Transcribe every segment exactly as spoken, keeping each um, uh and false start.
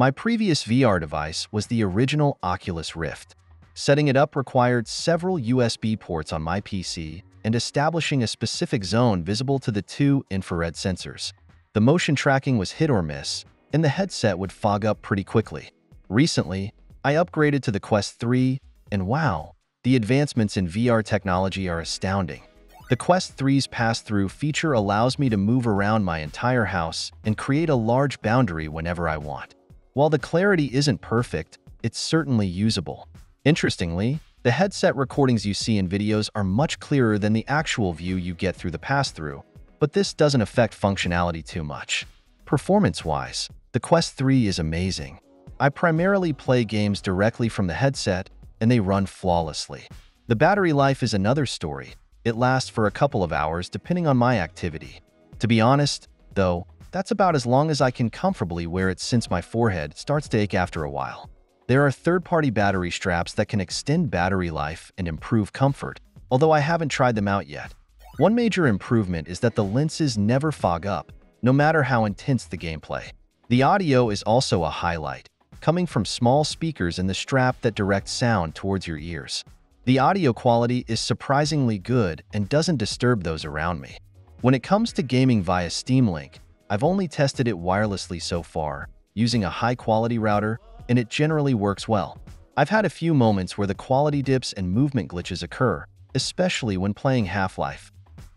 My previous V R device was the original Oculus Rift. Setting it up required several U S B ports on my P C and establishing a specific zone visible to the two infrared sensors. The motion tracking was hit or miss, and the headset would fog up pretty quickly. Recently, I upgraded to the Quest three, and wow, the advancements in V R technology are astounding. The Quest three's pass-through feature allows me to move around my entire house and create a large boundary whenever I want. While the clarity isn't perfect, it's certainly usable. Interestingly, the headset recordings you see in videos are much clearer than the actual view you get through the pass-through, but this doesn't affect functionality too much. Performance-wise, the Quest three is amazing. I primarily play games directly from the headset, and they run flawlessly. The battery life is another story. It lasts for a couple of hours depending on my activity. To be honest, though, that's about as long as I can comfortably wear it since my forehead starts to ache after a while. There are third-party battery straps that can extend battery life and improve comfort, although I haven't tried them out yet. One major improvement is that the lenses never fog up, no matter how intense the gameplay. The audio is also a highlight, coming from small speakers in the strap that direct sound towards your ears. The audio quality is surprisingly good and doesn't disturb those around me. When it comes to gaming via Steam Link, I've only tested it wirelessly so far, using a high-quality router, and it generally works well. I've had a few moments where the quality dips and movement glitches occur, especially when playing Half-Life: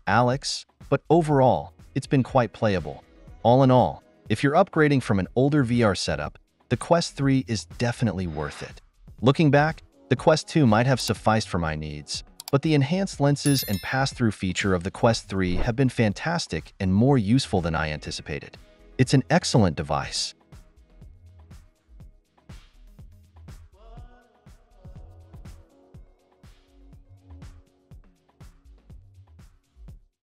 Alyx, but overall, it's been quite playable. All in all, if you're upgrading from an older V R setup, the Quest three is definitely worth it. Looking back, the Quest two might have sufficed for my needs, but the enhanced lenses and pass-through feature of the Quest three have been fantastic and more useful than I anticipated. It's an excellent device.